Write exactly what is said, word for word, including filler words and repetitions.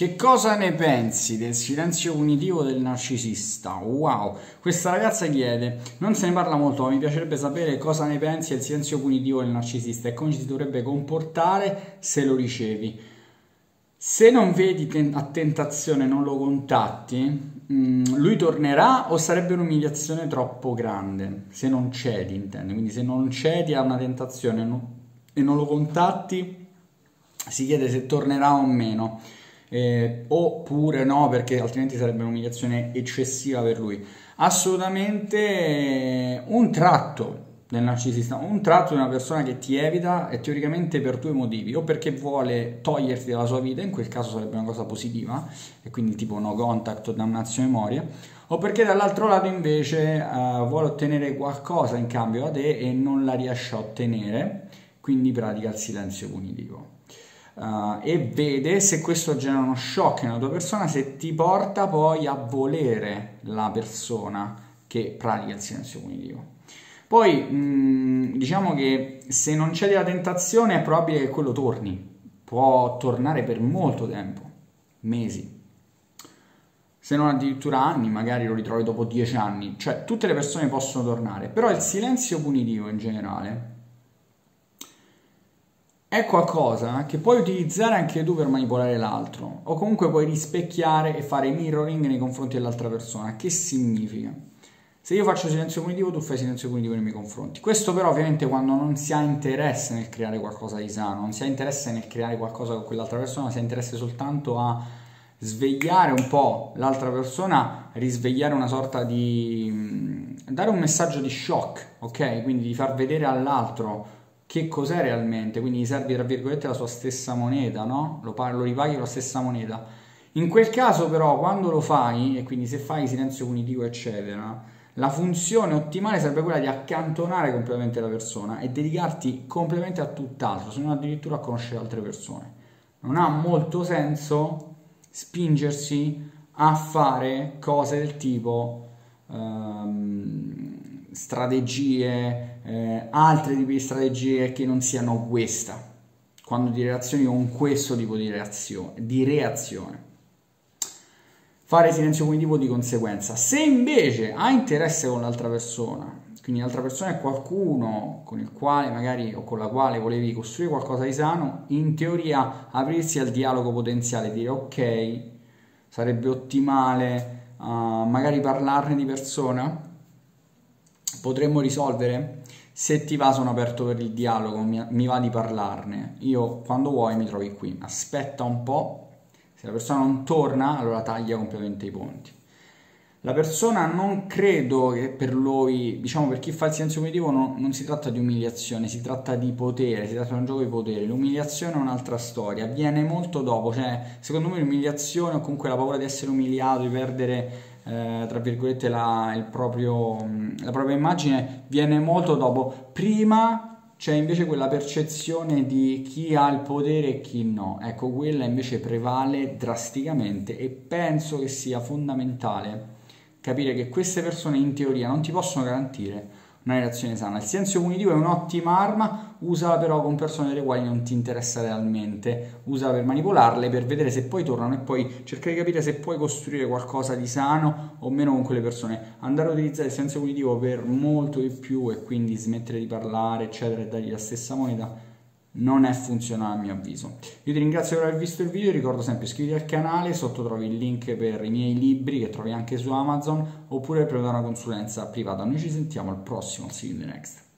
Che cosa ne pensi del silenzio punitivo del narcisista? Wow! Questa ragazza chiede, non se ne parla molto, ma mi piacerebbe sapere cosa ne pensi del silenzio punitivo del narcisista e come si dovrebbe comportare se lo ricevi. Se non vedi ten- a tentazione, non lo contatti, mh, lui tornerà o sarebbe un'umiliazione troppo grande? Se non cedi, intendo. Quindi se non cedi a una tentazione no, e non lo contatti, si chiede se tornerà o meno. Eh, oppure no, perché altrimenti sarebbe un'umiliazione eccessiva per lui. Assolutamente eh, un tratto del narcisista, un tratto di una persona che ti evita e teoricamente per due motivi: o perché vuole toglierti dalla sua vita, in quel caso sarebbe una cosa positiva e quindi tipo no contact o damnazio memoria, o perché dall'altro lato invece eh, vuole ottenere qualcosa in cambio da te e non la riesce a ottenere, quindi pratica il silenzio punitivo. Uh, e vede se questo genera uno shock nella tua persona, se ti porta poi a volere la persona che pratica il silenzio punitivo. Poi mh, diciamo che se non c'è la tentazione è probabile che quello torni, può tornare per molto tempo, mesi, se non addirittura anni, magari lo ritrovi dopo dieci anni, cioè tutte le persone possono tornare, però il silenzio punitivo in generale è qualcosa che puoi utilizzare anche tu per manipolare l'altro, o comunque puoi rispecchiare e fare mirroring nei confronti dell'altra persona. Che significa? Se io faccio silenzio punitivo, tu fai silenzio punitivo nei miei confronti. Questo però ovviamente quando non si ha interesse nel creare qualcosa di sano, non si ha interesse nel creare qualcosa con quell'altra persona, si ha interesse soltanto a svegliare un po' l'altra persona, risvegliare una sorta di... dare un messaggio di shock, ok? Quindi di far vedere all'altro che cos'è realmente, quindi gli serve tra virgolette la sua stessa moneta, no? Lo, lo ripaghi con la stessa moneta. In quel caso però quando lo fai, e quindi se fai silenzio punitivo eccetera, la funzione ottimale sarebbe quella di accantonare completamente la persona e dedicarti completamente a tutt'altro, se non addirittura a conoscere altre persone. Non ha molto senso spingersi a fare cose del tipo ehm, strategie, Eh, altri tipi di strategie che non siano questa, quando ti relazioni con questo tipo di reazione, di reazione. Fare silenzio punitivo di conseguenza. Se invece hai interesse con l'altra persona, quindi l'altra persona è qualcuno con il quale magari o con la quale volevi costruire qualcosa di sano, in teoria aprirsi al dialogo potenziale, dire ok, sarebbe ottimale uh, magari parlarne di persona, potremmo risolvere. Se ti va, sono aperto per il dialogo, mi, mi va di parlarne, io quando vuoi mi trovi qui, aspetta un po', se la persona non torna allora taglia completamente i ponti. La persona non credo che per lui, diciamo per chi fa il silenzio punitivo no, non si tratta di umiliazione, si tratta di potere, si tratta di un gioco di potere, l'umiliazione è un'altra storia, avviene molto dopo, cioè secondo me l'umiliazione o comunque la paura di essere umiliato, di perdere Eh, tra virgolette la, il proprio, la propria immagine viene molto dopo. Prima c'è invece quella percezione di chi ha il potere e chi no, ecco quella invece prevale drasticamente e penso che sia fondamentale capire che queste persone in teoria non ti possono garantire una relazione sana. Il silenzio punitivo è un'ottima arma, usala però con persone delle quali non ti interessa realmente, usala per manipolarle, per vedere se poi tornano e poi cercare di capire se puoi costruire qualcosa di sano o meno con quelle persone. Andare a utilizzare il silenzio punitivo per molto di più e quindi smettere di parlare eccetera e dargli la stessa moneta non è funzionale a mio avviso. Io ti ringrazio per aver visto il video, ricordo sempre iscriviti al canale, sotto trovi il link per i miei libri che trovi anche su Amazon oppure per una consulenza privata. Noi ci sentiamo al prossimo, see you in the next.